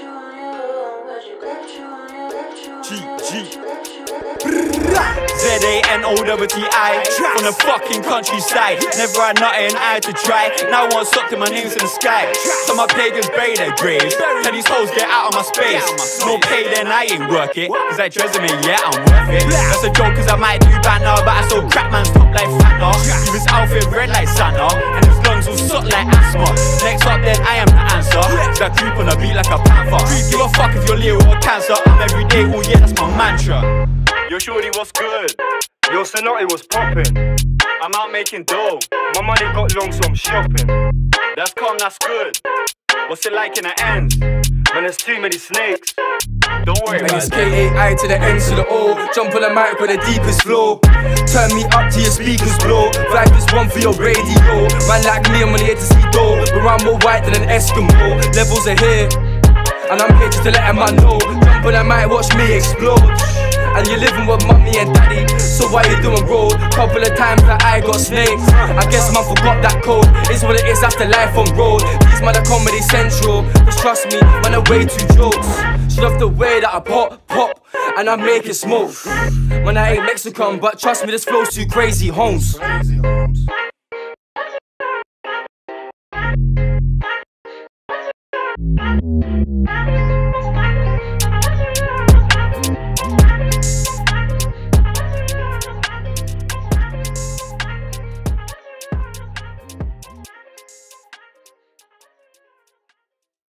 Z-A-N-O-T-T-I, from the fucking countryside. Never had nothing I had to try. Now I want sucked in my names in the sky. So my pagans bury their graves. Tell these hoes get out of my space. No pay then I ain't work it, cause that dresser man, yeah I'm worth it. That's a joke cause I might do bad now, but I saw crap man's top like Fanta. Leave his outfit red like Santa, and his lungs will suck like asthma. Next up then I am the answer, cause I creep on a beat like a panther. Give a fuck if you're lyric or cancer. I'm everyday, oh yeah that's my mantra. Yo shorty, what's good? Yo Zanotti, what's poppin'? I'm out making dough. My money got long, so I'm shopping. That's calm, that's good. What's it like in the ends? When there's too many snakes. Don't worry about it. And it's K-A-I to the N to the O. Jump on the mic with the deepest flow. Turn me up to your speakers blow. Vibe is one for your radio. Man like me, I'm only here to see dough. But I'm more white than an Eskimo. Levels are here, and I'm here just to let a man know. Jump on the mic, watch me explode. And you're living with mummy and daddy, so why you doing road? Couple of times that I got snakes. I guess man forgot that code. It's what it is after life on road. These man are Comedy Central, cause trust me, man are way too jokes. She love the way that I pop, and I make it smoke. Man I ain't Mexican, but trust me this flow's too crazy, homes.